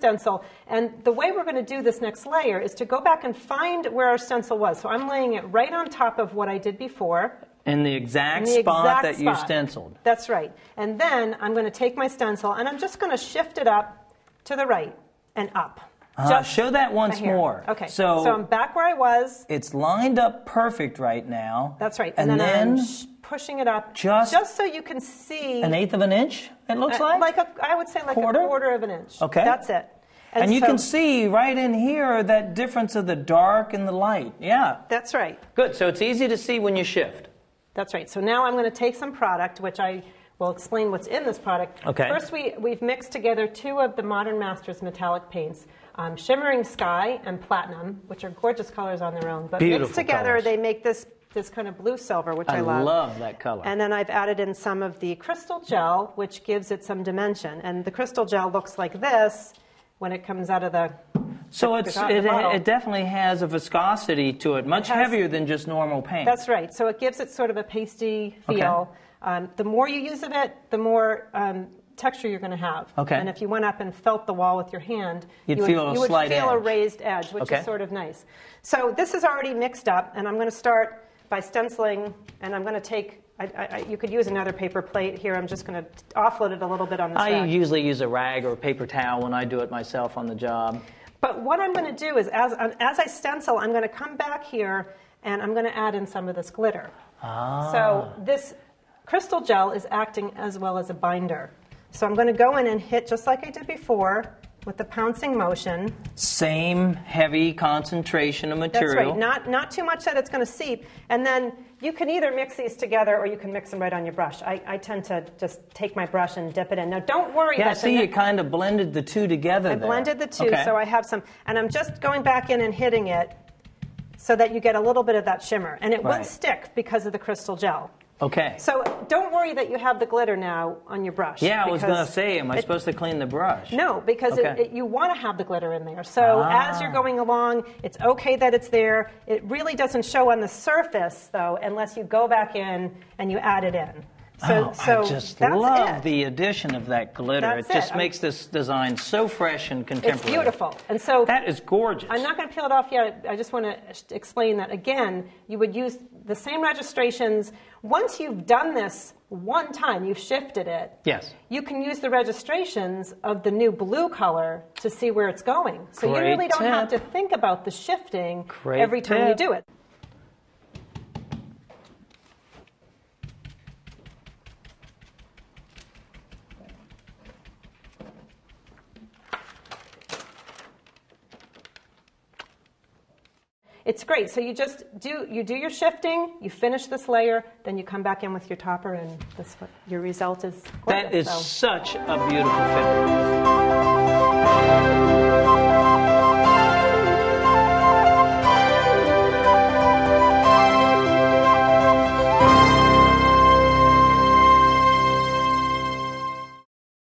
stencil. And the way we're going to do this next layer is to go back and find where our stencil was. So I'm laying it right on top of what I did before. In the exact spot you stenciled. That's right. And then I'm going to take my stencil and I'm just going to shift it up to the right and up. Just show that once more. Okay. So I'm back where I was. It's lined up perfect right now. That's right. And then I'm pushing it up just so you can see. An eighth of an inch, it looks like? I would say like a quarter of an inch. Okay. That's it. And you can see right in here that difference of the dark and the light. Yeah. That's right. Good. So it's easy to see when you shift. That's right. So now I'm going to take some product, which I will explain what's in this product. Okay. First, we've mixed together two of the Modern Masters metallic paints. Shimmering Sky and Platinum, which are gorgeous colors on their own, but mixed together they make this kind of blue silver, which I love. I love that color. And then I've added in some of the crystal gel, which gives it some dimension. And the crystal gel looks like this when it comes out of the bottle. It definitely has a viscosity to it, much heavier than just normal paint. That's right. So it gives it sort of a pasty feel. Okay. The more you use of it, the more texture you're going to have. Okay. And if you went up and felt the wall with your hand, you would feel a raised edge, which is sort of nice. So this is already mixed up, and I'm going to start by stenciling, and I'm going to take, you could use another paper plate here. I'm just going to offload it a little bit on the side. I usually use a rag or a paper towel when I do it myself on the job. But what I'm going to do is, as I stencil, I'm going to come back here, and I'm going to add in some of this glitter. Ah. So this crystal gel is acting as well as a binder. So I'm going to go in and hit just like I did before with the pouncing motion. Same heavy concentration of material. That's right. Not too much that it's going to seep. And then you can either mix these together or you can mix them right on your brush. I tend to just take my brush and dip it in. Now don't worry. Yeah, see, you kind of blended the two together. I blended the two, so I have some. And I'm just going back in and hitting it so that you get a little bit of that shimmer. And it would stick because of the crystal gel. Okay. So don't worry that you have the glitter now on your brush. Yeah, I was going to say, am I supposed to clean the brush? No, because you want to have the glitter in there. So as you're going along, it's okay that it's there. It really doesn't show on the surface, though, unless you go back in and you add it in. So I just love the addition of that glitter. It just makes this design so fresh and contemporary. It's beautiful. And so that is gorgeous. I'm not going to peel it off yet. I just want to explain that again. You would use the same registrations. Once you've done this one time, you've shifted it. Yes. You can use the registrations of the new blue color to see where it's going. So you really don't have to think about the shifting every time you do it. It's great. So you just do your shifting, you finish this layer, then you come back in with your topper, and your result is gorgeous. That is such a beautiful finish.